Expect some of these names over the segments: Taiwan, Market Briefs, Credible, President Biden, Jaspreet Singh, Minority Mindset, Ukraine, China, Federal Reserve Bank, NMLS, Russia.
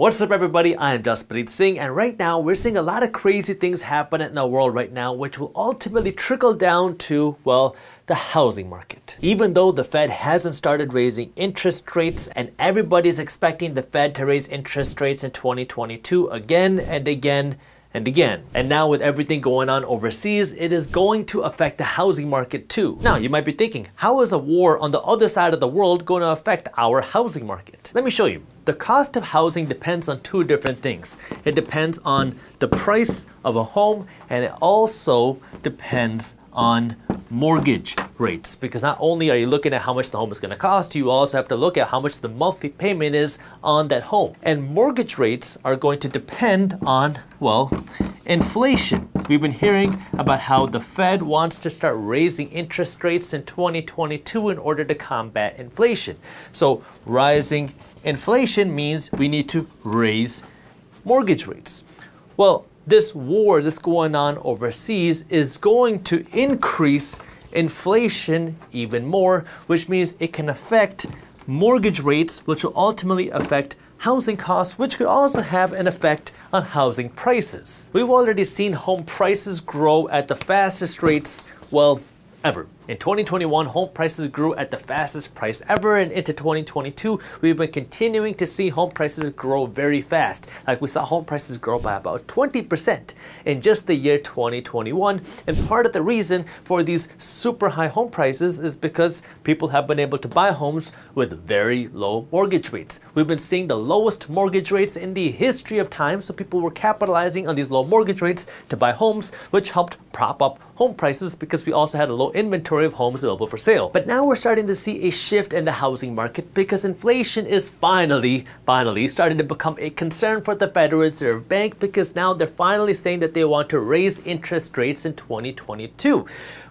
What's up everybody, I am Jaspreet Singh, and right now we're seeing a lot of crazy things happen in the world right now, which will ultimately trickle down to, well, the housing market. Even though the Fed hasn't started raising interest rates and everybody's expecting the Fed to raise interest rates in 2022 again and again, and again. And now with everything going on overseas, it is going to affect the housing market too. Now you might be thinking, how is a war on the other side of the world going to affect our housing market? Let me show you. The cost of housing depends on two different things. It depends on the price of a home, and it also depends on mortgage rates, because not only are you looking at how much the home is going to cost, you also have to look at how much the monthly payment is on that home. And mortgage rates are going to depend on, well, inflation. We've been hearing about how the Fed wants to start raising interest rates in 2022 in order to combat inflation. So rising inflation means we need to raise mortgage rates. Well, this war that's going on overseas is going to increase inflation even more, which means it can affect mortgage rates, which will ultimately affect housing costs, which could also have an effect on housing prices. We've already seen home prices grow at the fastest rates, well, ever. In 2021, home prices grew at the fastest price ever, and into 2022, we've been continuing to see home prices grow very fast. Like, we saw home prices grow by about 20% in just the year 2021, and part of the reason for these super high home prices is because people have been able to buy homes with very low mortgage rates. We've been seeing the lowest mortgage rates in the history of time, so people were capitalizing on these low mortgage rates to buy homes, which helped prop up home prices because we also had a low inventory of homes available for sale. But now we're starting to see a shift in the housing market because inflation is finally starting to become a concern for the Federal Reserve Bank, because now they're finally saying that they want to raise interest rates in 2022.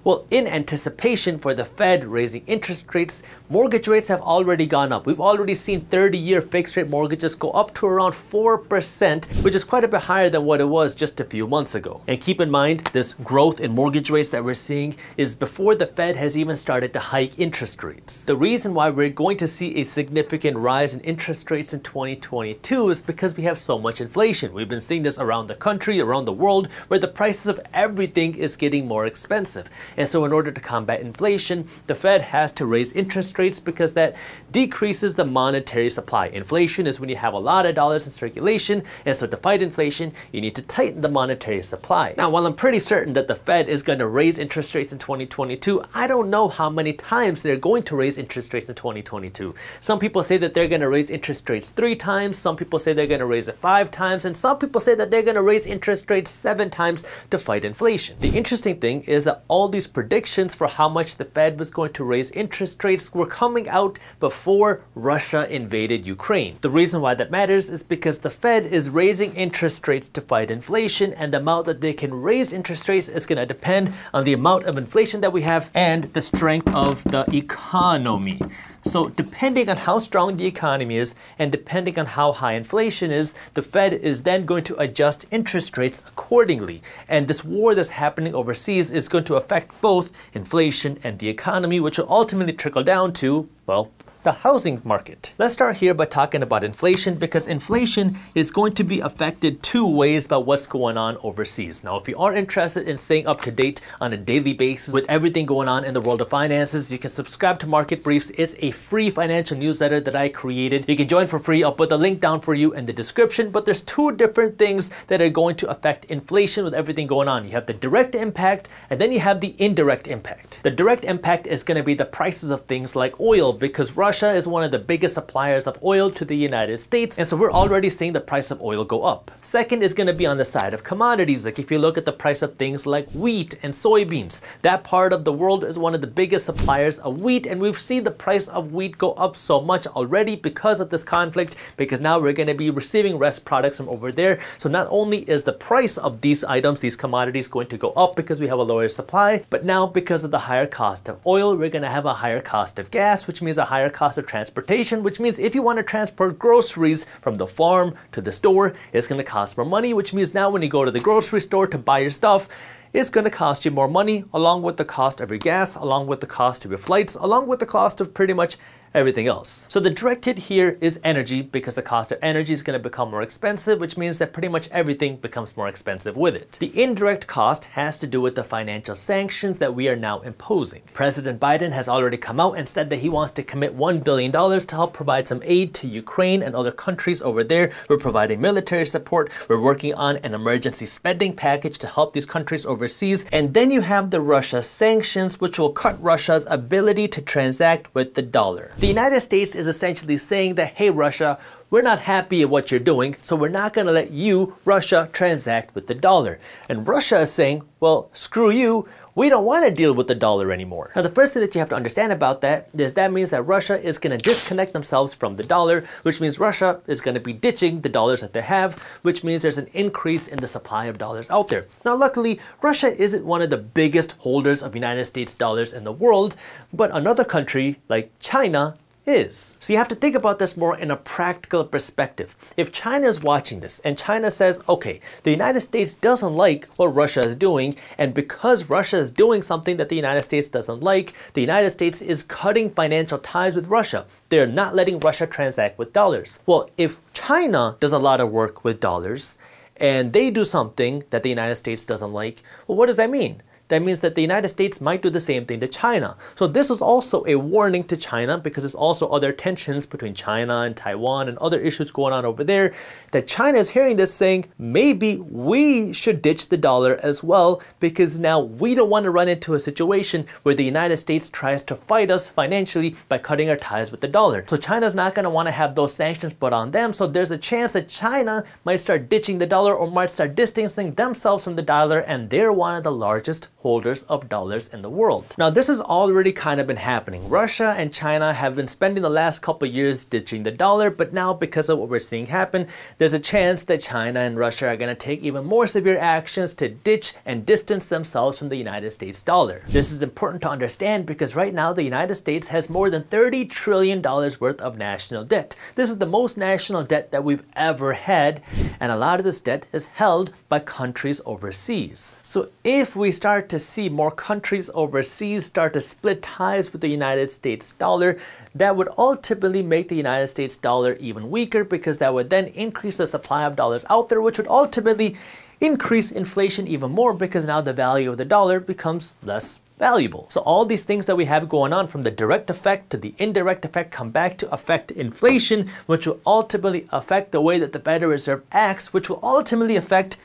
Well, in anticipation for the Fed raising interest rates, mortgage rates have already gone up. We've already seen 30-year fixed rate mortgages go up to around 4%, which is quite a bit higher than what it was just a few months ago. And keep in mind, this growth in mortgage rates that we're seeing is before the Fed has even started to hike interest rates. The reason why we're going to see a significant rise in interest rates in 2022 is because we have so much inflation. We've been seeing this around the country, around the world, where the prices of everything is getting more expensive. And so in order to combat inflation, the Fed has to raise interest rates because that decreases the monetary supply. Inflation is when you have a lot of dollars in circulation, and so to fight inflation, you need to tighten the monetary supply. Now, while I'm pretty certain that the Fed is going to raise interest rates in 2022, I don't know how many times they're going to raise interest rates in 2022. Some people say that they're going to raise interest rates 3 times, some people say they're going to raise it 5 times, and some people say that they're going to raise interest rates 7 times to fight inflation. The interesting thing is that all these predictions for how much the Fed was going to raise interest rates were coming out before Russia invaded Ukraine. The reason why that matters is because the Fed is raising interest rates to fight inflation, and the amount that they can raise interest rates is going to depend on the amount of inflation that we have and the strength of the economy. So depending on how strong the economy is and depending on how high inflation is, the Fed is then going to adjust interest rates accordingly. And this war that's happening overseas is going to affect both inflation and the economy, which will ultimately trickle down to, well, the housing market. Let's start here by talking about inflation, because inflation is going to be affected 2 ways by what's going on overseas. Now, if you are interested in staying up to date on a daily basis with everything going on in the world of finances, you can subscribe to Market Briefs. It's a free financial newsletter that I created. You can join for free. I'll put the link down for you in the description, but there's 2 different things that are going to affect inflation with everything going on. You have the direct impact, and then you have the indirect impact. The direct impact is going to be the prices of things like oil, because Russia is one of the biggest suppliers of oil to the United States, and so we're already seeing the price of oil go up. Second is going to be on the side of commodities. Like, if you look at the price of things like wheat and soybeans, that part of the world is one of the biggest suppliers of wheat, and we've seen the price of wheat go up so much already because of this conflict, because now we're going to be receiving rest products from over there. So not only is the price of these items, these commodities, going to go up because we have a lower supply, but now because of the higher cost of oil, we're going to have a higher cost of gas, which means a higher cost of transportation, which means if you want to transport groceries from the farm to the store, it's going to cost more money, which means now when you go to the grocery store to buy your stuff, is going to cost you more money, along with the cost of your gas, along with the cost of your flights, along with the cost of pretty much everything else. So the direct hit here is energy, because the cost of energy is going to become more expensive, which means that pretty much everything becomes more expensive with it. The indirect cost has to do with the financial sanctions that we are now imposing. President Biden has already come out and said that he wants to commit $1 billion to help provide some aid to Ukraine and other countries over there. We're providing military support. We're working on an emergency spending package to help these countries overseas. And then you have the Russia sanctions, which will cut Russia's ability to transact with the dollar. The United States is essentially saying that, hey, Russia, we're not happy at what you're doing, so we're not going to let you, Russia, transact with the dollar. And Russia is saying, well, screw you. We don't want to deal with the dollar anymore. Now, the first thing that you have to understand about that is that means that Russia is going to disconnect themselves from the dollar, which means Russia is going to be ditching the dollars that they have, which means there's an increase in the supply of dollars out there. Now, luckily, Russia isn't one of the biggest holders of United States dollars in the world, but another country like China is. So you have to think about this more in a practical perspective. If China is watching this and China says, okay, the United States doesn't like what Russia is doing, and because Russia is doing something that the United States doesn't like, the United States is cutting financial ties with Russia. They're not letting Russia transact with dollars. Well, if China does a lot of work with dollars and they do something that the United States doesn't like, well, what does that mean? That means that the United States might do the same thing to China. So this is also a warning to China, because there's also other tensions between China and Taiwan and other issues going on over there, that China is hearing this saying, maybe we should ditch the dollar as well, because now we don't want to run into a situation where the United States tries to fight us financially by cutting our ties with the dollar. So China's not going to want to have those sanctions put on them. So there's a chance that China might start ditching the dollar, or might start distancing themselves from the dollar, and they're one of the largest holders of dollars in the world. Now, this has already kind of been happening. Russia and China have been spending the last couple of years ditching the dollar, but now because of what we're seeing happen, there's a chance that China and Russia are going to take even more severe actions to ditch and distance themselves from the United States dollar. This is important to understand, because right now the United States has more than $30 trillion worth of national debt. This is the most national debt that we've ever had, and a lot of this debt is held by countries overseas. So if we start to see more countries overseas start to split ties with the United States dollar, that would ultimately make the United States dollar even weaker, because that would then increase the supply of dollars out there, which would ultimately increase inflation even more, because now the value of the dollar becomes less valuable. So all these things that we have going on, from the direct effect to the indirect effect, come back to affect inflation, which will ultimately affect the way that the Federal Reserve acts, which will ultimately affect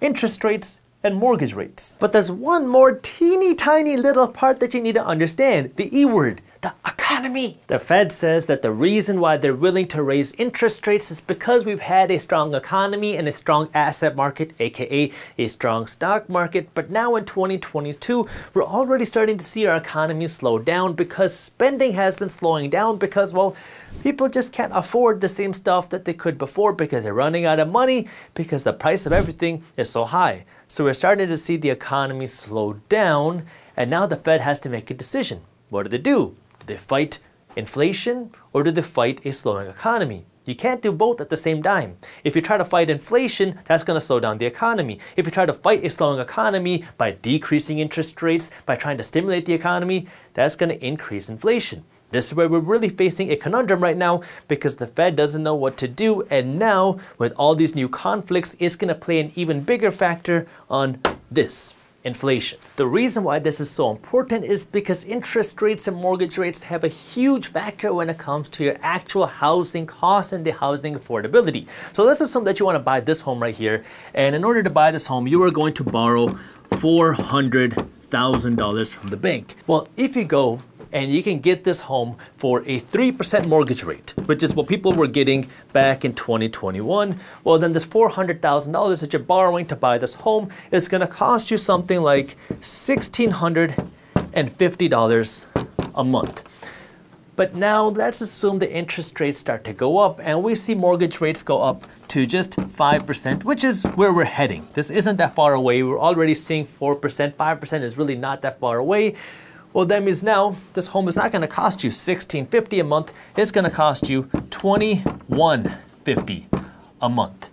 interest rates and mortgage rates. But there's one more teeny tiny little part that you need to understand, the E word, the economy. The Fed says that the reason why they're willing to raise interest rates is because we've had a strong economy and a strong asset market, aka a strong stock market. But now in 2022, we're already starting to see our economy slow down, because spending has been slowing down, because, well, people just can't afford the same stuff that they could before, because they're running out of money, because the price of everything is so high. So we're starting to see the economy slow down, and now the Fed has to make a decision. What do? Do they fight inflation, or do they fight a slowing economy? You can't do both at the same time. If you try to fight inflation, that's going to slow down the economy. If you try to fight a slowing economy by decreasing interest rates, by trying to stimulate the economy, that's going to increase inflation. This is where we're really facing a conundrum right now, because the Fed doesn't know what to do. And now with all these new conflicts, it's going to play an even bigger factor on this. Inflation. The reason why this is so important is because interest rates and mortgage rates have a huge factor when it comes to your actual housing costs and the housing affordability. So let's assume that you want to buy this home right here. And in order to buy this home, you are going to borrow $400,000 from the bank. Well, if you go and you can get this home for a 3% mortgage rate, which is what people were getting back in 2021, well, then this $400,000 that you're borrowing to buy this home is going to cost you something like $1,650 a month. But now let's assume the interest rates start to go up, and we see mortgage rates go up to just 5%, which is where we're heading. This isn't that far away. We're already seeing 4%. 5% is really not that far away. Well, that means now this home is not going to cost you $1,650 a month. It's going to cost you $2,150 a month.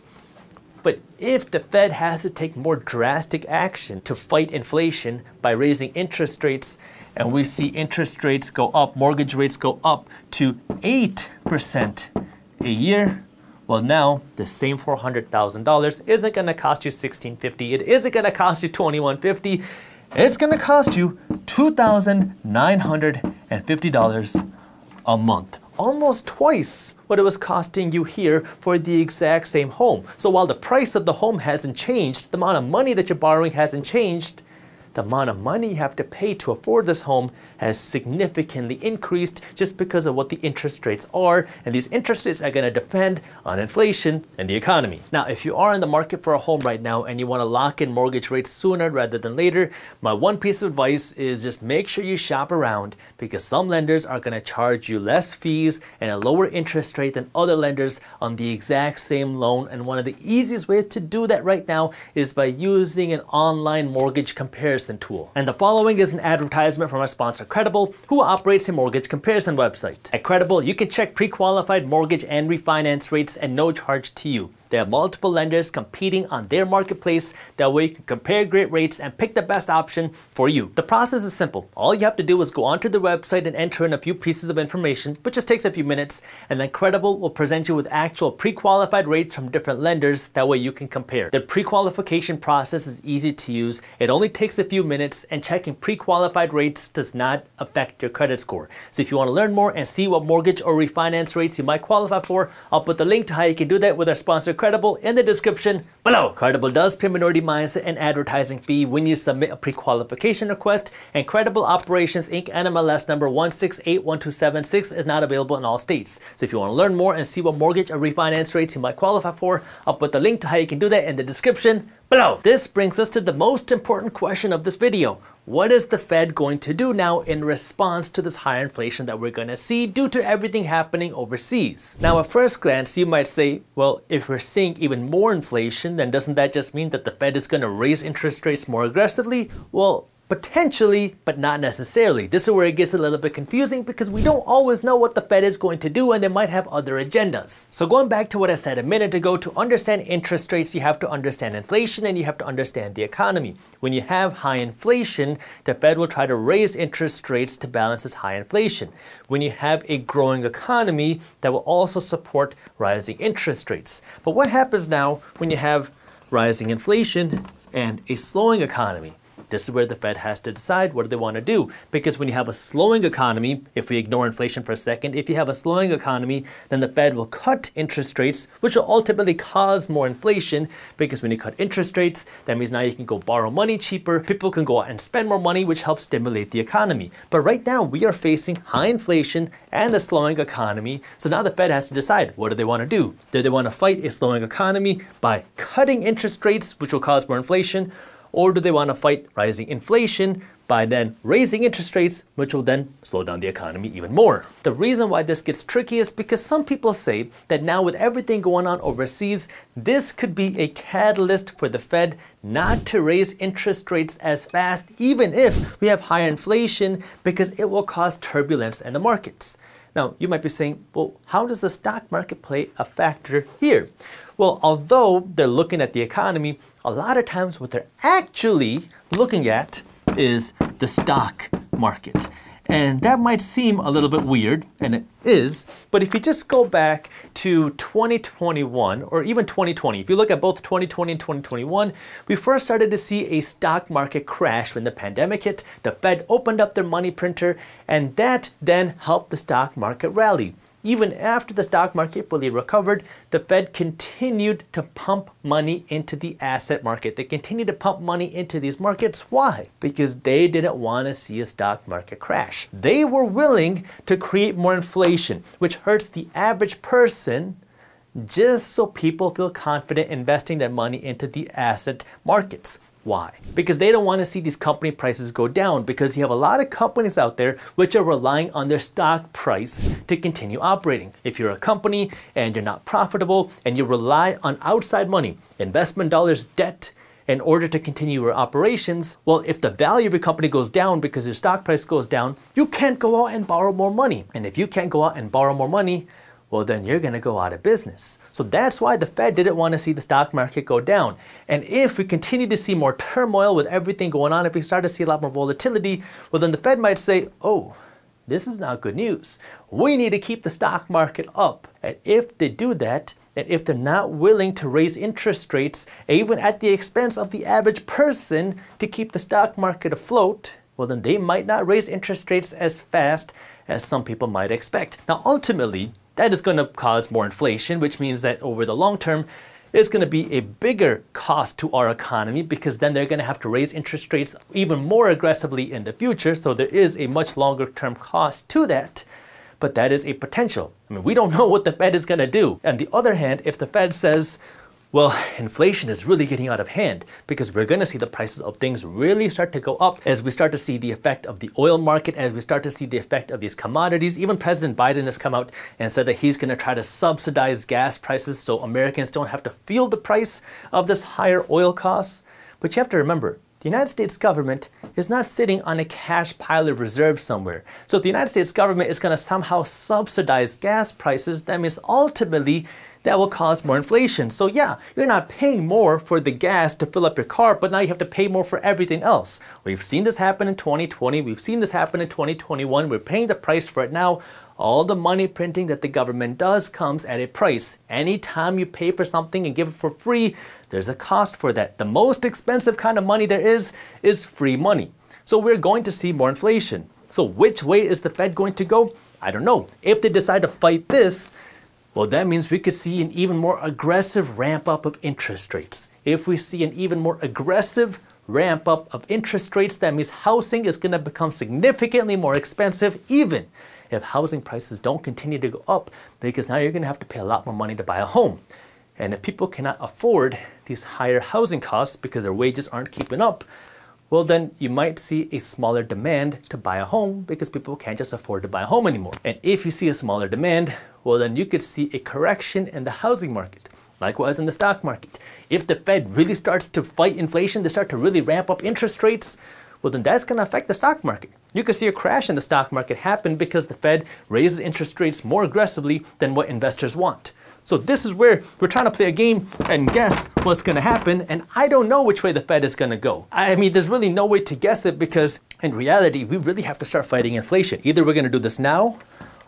But if the Fed has to take more drastic action to fight inflation by raising interest rates, and we see interest rates go up, mortgage rates go up to 8% a year, well, now the same $400,000 isn't going to cost you $1,650. It isn't going to cost you $2,150. It's going to cost you $2,950 a month. Almost twice what it was costing you here for the exact same home. So while the price of the home hasn't changed, the amount of money that you're borrowing hasn't changed, the amount of money you have to pay to afford this home has significantly increased just because of what the interest rates are, and these interest rates are going to depend on inflation and the economy. Now, if you are in the market for a home right now and you want to lock in mortgage rates sooner rather than later, my one piece of advice is just make sure you shop around, because some lenders are going to charge you less fees and a lower interest rate than other lenders on the exact same loan. And one of the easiest ways to do that right now is by using an online mortgage comparison tool. And the following is an advertisement from our sponsor Credible, who operates a mortgage comparison website. At Credible, you can check pre-qualified mortgage and refinance rates at no charge to you. There are multiple lenders competing on their marketplace. That way you can compare great rates and pick the best option for you. The process is simple. All you have to do is go onto the website and enter in a few pieces of information, which just takes a few minutes, and then Credible will present you with actual pre-qualified rates from different lenders. That way you can compare. The pre-qualification process is easy to use. It only takes a few minutes, and checking pre-qualified rates does not affect your credit score. So if you want to learn more and see what mortgage or refinance rates you might qualify for, I'll put the link to how you can do that with our sponsor Credible in the description below. Credible does pay Minority Mindset an advertising fee when you submit a pre-qualification request, and Credible Operations Inc. NMLS number 1681276 is not available in all states. So if you want to learn more and see what mortgage or refinance rates you might qualify for, I'll put the link to how you can do that in the description below. This brings us to the most important question of this video. What is the Fed going to do now in response to this higher inflation that we're going to see due to everything happening overseas? Now, at first glance, you might say, well, if we're seeing even more inflation, then doesn't that just mean that the Fed is going to raise interest rates more aggressively? Well, potentially, but not necessarily. This is where it gets a little bit confusing, because we don't always know what the Fed is going to do, and they might have other agendas. So going back to what I said a minute ago, to understand interest rates, you have to understand inflation and you have to understand the economy. When you have high inflation, the Fed will try to raise interest rates to balance this high inflation. When you have a growing economy, that will also support rising interest rates. But what happens now when you have rising inflation and a slowing economy? This is where the Fed has to decide what do they want to do. Because when you have a slowing economy, if we ignore inflation for a second, if you have a slowing economy, then the Fed will cut interest rates, which will ultimately cause more inflation. Because when you cut interest rates, that means now you can go borrow money cheaper, people can go out and spend more money, which helps stimulate the economy. But right now we are facing high inflation and a slowing economy. So now the Fed has to decide, what do they want to do? Do they want to fight a slowing economy by cutting interest rates, which will cause more inflation? Or do they want to fight rising inflation by then raising interest rates, which will then slow down the economy even more? The reason why this gets tricky is because some people say that now with everything going on overseas, this could be a catalyst for the Fed not to raise interest rates as fast, even if we have higher inflation, because it will cause turbulence in the markets. Now, you might be saying, well, how does the stock market play a factor here? Well, although they're looking at the economy, a lot of times what they're actually looking at is the stock market. And that might seem a little bit weird, and it is, but if you just go back to 2021 or even 2020, if you look at both 2020 and 2021, we first started to see a stock market crash when the pandemic hit. The Fed opened up their money printer, and that then helped the stock market rally. Even after the stock market fully recovered, the Fed continued to pump money into the asset market. They continued to pump money into these markets. Why? Because they didn't want to see a stock market crash. They were willing to create more inflation, which hurts the average person, just so people feel confident investing their money into the asset markets. Why? Because they don't want to see these company prices go down, because you have a lot of companies out there which are relying on their stock price to continue operating. If you're a company and you're not profitable and you rely on outside money, investment dollars, debt, in order to continue your operations, well, if the value of your company goes down because your stock price goes down, you can't go out and borrow more money. And if you can't go out and borrow more money, well, then you're going to go out of business. So that's why the Fed didn't want to see the stock market go down. And if we continue to see more turmoil with everything going on, if we start to see a lot more volatility, well, then the Fed might say, oh, this is not good news. We need to keep the stock market up. And if they do that, and if they're not willing to raise interest rates, even at the expense of the average person, to keep the stock market afloat, well, then they might not raise interest rates as fast as some people might expect. Now, ultimately, that is going to cause more inflation, which means that over the long term, it's going to be a bigger cost to our economy, because then they're going to have to raise interest rates even more aggressively in the future. So there is a much longer term cost to that. But that is a potential. I mean, we don't know what the Fed is going to do. On the other hand, if the Fed says, well, inflation is really getting out of hand, because we're going to see the prices of things really start to go up as we start to see the effect of the oil market, as we start to see the effect of these commodities. Even President Biden has come out and said that he's going to try to subsidize gas prices so Americans don't have to feel the price of this higher oil costs. But you have to remember, the United States government is not sitting on a cash pile of reserves somewhere. So if the United States government is going to somehow subsidize gas prices, that means ultimately that will cause more inflation. So yeah, you're not paying more for the gas to fill up your car, but now you have to pay more for everything else. We've seen this happen in 2020. We've seen this happen in 2021. We're paying the price for it now. All the money printing that the government does comes at a price. Anytime you pay for something and give it for free, there's a cost for that. The most expensive kind of money there is free money. So we're going to see more inflation. So which way is the Fed going to go? I don't know. If they decide to fight this, well, that means we could see an even more aggressive ramp up of interest rates. If we see an even more aggressive ramp up of interest rates, that means housing is going to become significantly more expensive, even if housing prices don't continue to go up, because now you're going to have to pay a lot more money to buy a home. And if people cannot afford these higher housing costs because their wages aren't keeping up, well, then you might see a smaller demand to buy a home, because people can't just afford to buy a home anymore. And if you see a smaller demand, well, then you could see a correction in the housing market. Likewise in the stock market. If the Fed really starts to fight inflation, they start to really ramp up interest rates, well, then that's going to affect the stock market. You could see a crash in the stock market happen because the Fed raises interest rates more aggressively than what investors want. So this is where we're trying to play a game and guess what's going to happen. And I don't know which way the Fed is going to go. I mean, there's really no way to guess it, because in reality, we really have to start fighting inflation. Either we're going to do this now,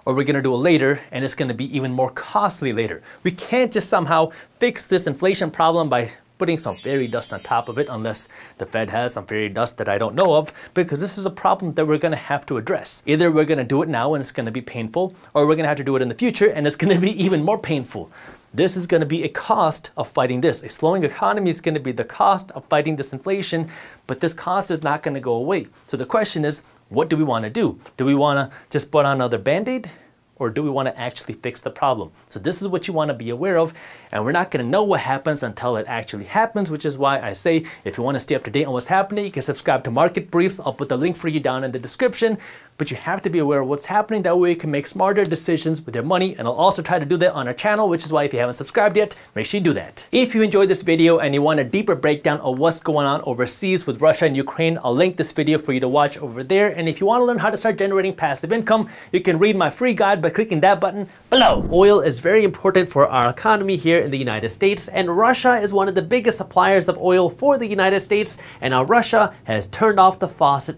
or we're going to do it later, and it's going to be even more costly later. We can't just somehow fix this inflation problem by putting some fairy dust on top of it, unless the Fed has some fairy dust that I don't know of, because this is a problem that we're going to have to address. Either we're going to do it now and it's going to be painful, or we're going to have to do it in the future and it's going to be even more painful. This is going to be a cost of fighting this. A slowing economy is going to be the cost of fighting this inflation, but this cost is not going to go away. So the question is, what do we want to do? Do we want to just put on another Band-Aid? Or do we want to actually fix the problem? So this is what you want to be aware of, and we're not going to know what happens until it actually happens, which is why I say, if you want to stay up to date on what's happening, you can subscribe to Market Briefs. I'll put the link for you down in the description, but you have to be aware of what's happening. That way you can make smarter decisions with your money, and I'll also try to do that on our channel, which is why if you haven't subscribed yet, make sure you do that. If you enjoyed this video and you want a deeper breakdown of what's going on overseas with Russia and Ukraine, I'll link this video for you to watch over there. And if you want to learn how to start generating passive income, you can read my free guide by clicking that button below. Oil is very important for our economy here in the United States, and Russia is one of the biggest suppliers of oil for the United States, and now Russia has turned off the faucet